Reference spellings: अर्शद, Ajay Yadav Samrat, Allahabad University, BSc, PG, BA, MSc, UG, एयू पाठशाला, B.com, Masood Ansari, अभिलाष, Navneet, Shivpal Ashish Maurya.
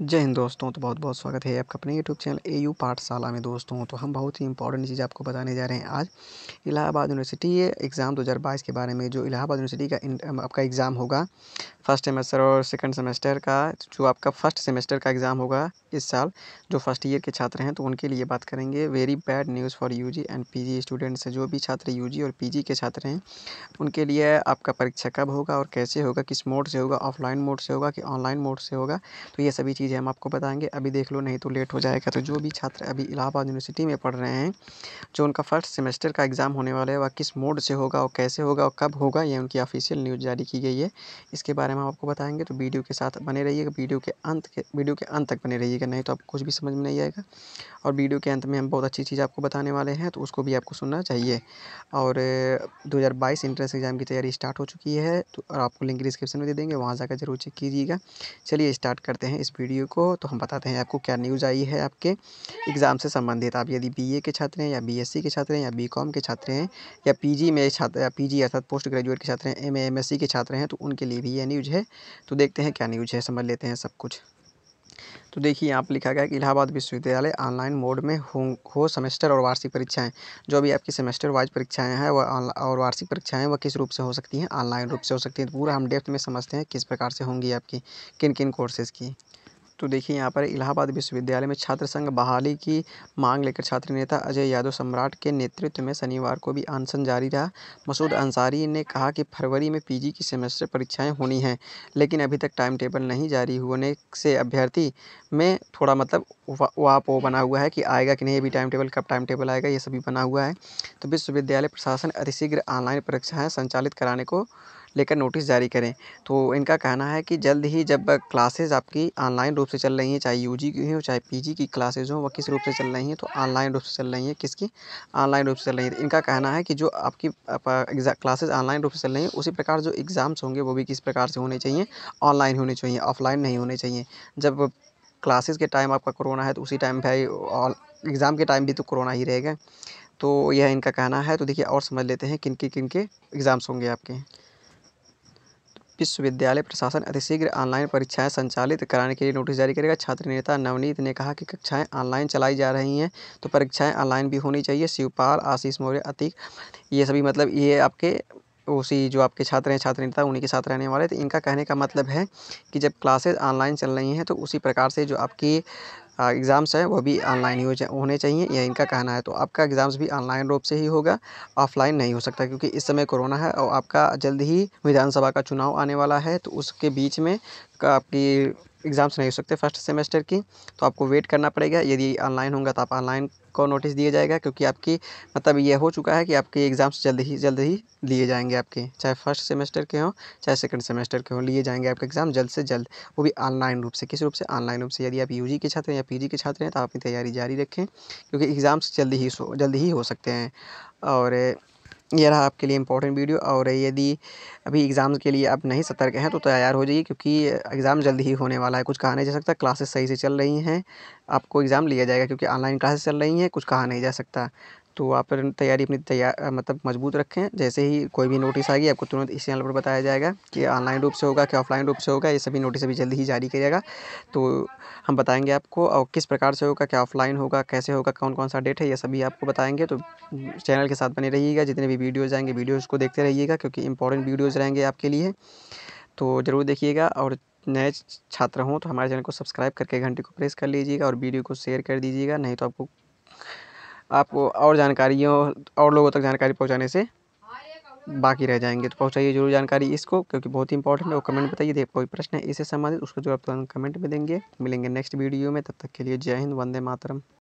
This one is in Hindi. जय हिंद दोस्तों। तो बहुत बहुत स्वागत है आपका अपने यूट्यूब चैनल एयू पाठशाला में। दोस्तों तो हम बहुत ही इंपॉर्टेंट चीज़ आपको बताने जा रहे हैं आज। इलाहाबाद यूनिवर्सिटी एग्ज़ाम 2022 के बारे में, जो इलाहाबाद यूनिवर्सिटी का आपका एग्ज़ाम होगा फर्स्ट सेमेस्टर और सेकंड सेमेस्टर का। जो आपका फर्स्ट सेमेस्टर का एग्ज़ाम होगा इस साल, जो फर्स्ट ईयर के छात्र हैं तो उनके लिए बात करेंगे। Very bad news for UG and PG students. जो भी छात्र यूजी और पीजी के छात्र हैं उनके लिए आपका परीक्षा कब होगा और कैसे होगा, किस मोड से होगा, ऑफलाइन मोड से होगा कि ऑनलाइन मोड से होगा, तो ये सभी चीज़ें हम आपको बताएंगे। अभी देख लो नहीं तो लेट हो जाएगा। तो जो भी छात्र अभी इलाहाबाद यूनिवर्सिटी में पढ़ रहे हैं, जो उनका फर्स्ट सेमेस्टर का एग्ज़ाम होने वाला है वह किस मोड से होगा और कैसे होगा और कब होगा, ये उनकी ऑफिशियल न्यूज़ जारी की गई है। इसके बारे में हम आपको बताएंगे, तो वीडियो के साथ बने रहिएगा। वीडियो के अंत तक बने रहिएगा, नहीं तो आपको कुछ भी समझ में नहीं आएगा। और वीडियो के अंत में हम बहुत अच्छी चीज़ आपको बताने वाले हैं, तो उसको भी आपको सुनना चाहिए। और 2022 एंट्रेंस एग्ज़ाम की तैयारी स्टार्ट हो चुकी है, तो आपको लिंक डिस्क्रिप्शन में दे देंगे, वहाँ जाकर जरूर चेक कीजिएगा। चलिए स्टार्ट करते हैं इस वीडियो को। तो हम बताते हैं आपको क्या न्यूज़ आई है आपके एग्ज़ाम से संबंधित। आप यदि BA के छात्र हैं या BSc के छात्र हैं या B.com के छात्र हैं या PG में छात्र या PG अर्थात पोस्ट ग्रेजुएट के छात्र हैं, MA MSc के छात्र हैं, तो उनके लिए भी यह न्यूज़ है। तो देखते हैं क्या न्यूज़ है, समझ लेते हैं सब कुछ। तो देखिए यहाँ पर लिखा गया कि इलाहाबाद विश्वविद्यालय ऑनलाइन मोड में हो सेमेस्टर और वार्षिक परीक्षाएं। जो भी आपकी सेमेस्टर वाइज परीक्षाएं हैं वह और वार्षिक परीक्षाएं वह किस रूप से हो सकती हैं, ऑनलाइन रूप से हो सकती हैं। पूरा हम डेप्थ में समझते हैं किस प्रकार से होंगी आपकी, किन किन कोर्सेज़ की। तो देखिए यहाँ पर इलाहाबाद विश्वविद्यालय में छात्र संघ बहाली की मांग लेकर छात्र नेता अजय यादव सम्राट के नेतृत्व में शनिवार को भी अनशन जारी रहा। मसूद अंसारी ने कहा कि फरवरी में पीजी की सेमेस्टर परीक्षाएं होनी हैं, लेकिन अभी तक टाइम टेबल नहीं जारी होने से अभ्यर्थी में थोड़ा मतलब वापो बना हुआ है कि आएगा कि नहीं, अभी टाइम टेबल, कब टाइम टेबल आएगा, ये सभी बना हुआ है। तो विश्वविद्यालय प्रशासन अतिशीघ्र ऑनलाइन परीक्षाएँ संचालित कराने को लेकर नोटिस जारी करें। तो इनका कहना है कि जल्द ही जब क्लासेज आपकी ऑनलाइन रूप से चल रही हैं, चाहे यूजी की हो चाहे पीजी की क्लासेज हो, वह किस रूप से चल रही हैं, तो ऑनलाइन रूप से चल रही हैं। किसकी? ऑनलाइन रूप से चल रही हैं। इनका कहना है कि जो आपकी क्लासेज ऑनलाइन रूप से चल रही हैं, उसी प्रकार जो एग्ज़ाम्स होंगे वो भी किस प्रकार से होने चाहिए, ऑनलाइन होने चाहिए, ऑफलाइन नहीं होने चाहिए। जब क्लासेज के टाइम आपका कोरोना है तो उसी टाइम भाई एग्ज़ाम के टाइम भी तो कोरोना ही रहेगा। तो यह इनका कहना है। तो देखिए और समझ लेते हैं किन के एग्ज़ाम्स होंगे आपके। विश्वविद्यालय प्रशासन अतिशीघ्र ऑनलाइन परीक्षाएं संचालित कराने के लिए नोटिस जारी करेगा। छात्र नेता नवनीत ने कहा कि कक्षाएं ऑनलाइन चलाई जा रही हैं तो परीक्षाएं ऑनलाइन भी होनी चाहिए। शिवपाल, आशीष मौर्य, अतीक, ये सभी मतलब ये आपके उसी जो आपके छात्र हैं, छात्र नेता उन्हीं के साथ रहने वाले। तो इनका कहने का मतलब है कि जब क्लासेज ऑनलाइन चल रही हैं तो उसी प्रकार से जो आपकी एग्ज़ाम्स हैं वो भी ऑनलाइन ही होने चाहिए, यह इनका कहना है। तो आपका एग्ज़ाम्स भी ऑनलाइन रूप से ही होगा, ऑफलाइन नहीं हो सकता, क्योंकि इस समय कोरोना है और आपका जल्द ही विधानसभा का चुनाव आने वाला है। तो उसके बीच में आपकी एग्ज़ाम्स नहीं हो सकते फर्स्ट सेमेस्टर की, तो आपको वेट करना पड़ेगा। यदि ऑनलाइन होगा तो आप ऑनलाइन को नोटिस दिया जाएगा, क्योंकि आपकी मतलब ये हो चुका है कि आपके एग्ज़ाम्स जल्द ही लिए जाएंगे आपके, चाहे फर्स्ट सेमेस्टर के हों चाहे सेकंड सेमेस्टर के हों, लिए जाएंगे आपके एग्ज़ाम जल्द से जल्द, वो भी ऑनलाइन रूप से। किस रूप से? ऑनलाइन रूप से। यदि आप यूजी के छात्र हैं या पीजी के छात्र हैं तो आप अपनी तैयारी जारी रखें, क्योंकि एग्ज़ाम्स जल्द ही हो सकते हैं। और यह रहा आपके लिए इम्पोर्टेंट वीडियो। और यदि अभी एग्ज़ाम्स के लिए आप नहीं सतर्क हैं तो तैयार हो जाइए, क्योंकि एग्ज़ाम जल्द ही होने वाला है। कुछ कहा नहीं जा सकता, क्लासेस सही से चल रही हैं, आपको एग्ज़ाम लिया जाएगा, क्योंकि ऑनलाइन क्लासेस चल रही हैं, कुछ कहा नहीं जा सकता। तो आप तैयारी अपनी मतलब मजबूत रखें। जैसे ही कोई भी नोटिस आएगी आपको तुरंत इस चैनल पर बताया जाएगा कि ऑनलाइन रूप से होगा कि ऑफलाइन रूप से होगा, ये सभी नोटिस अभी जल्द ही जारी किया जाएगा। तो हम बताएंगे आपको और किस प्रकार से होगा, क्या ऑफलाइन होगा, कैसे होगा, कौन कौन सा डेट है, यह सभी आपको बताएंगे। तो चैनल के साथ बने रहिएगा, जितने भी वीडियोज़ आएंगे वीडियोज़ को देखते रहिएगा, क्योंकि इंपॉर्टेंट वीडियोज़ रहेंगे आपके लिए, तो ज़रूर देखिएगा। और नए छात्र हों तो हमारे चैनल को सब्सक्राइब करके घंटे को प्रेस कर लीजिएगा और वीडियो को शेयर कर दीजिएगा, नहीं तो आपको और जानकारियों और लोगों तक जानकारी पहुंचाने से बाकी रह जाएंगे। तो पहुंचाइए जरूर जानकारी इसको, क्योंकि बहुत ही इंपॉर्टेंट है। और कमेंट बताइए, देखिए कोई प्रश्न है इससे संबंधित उसको जरूर आप कमेंट में देंगे। मिलेंगे नेक्स्ट वीडियो में, तब तक के लिए जय हिंद, वंदे मातरम।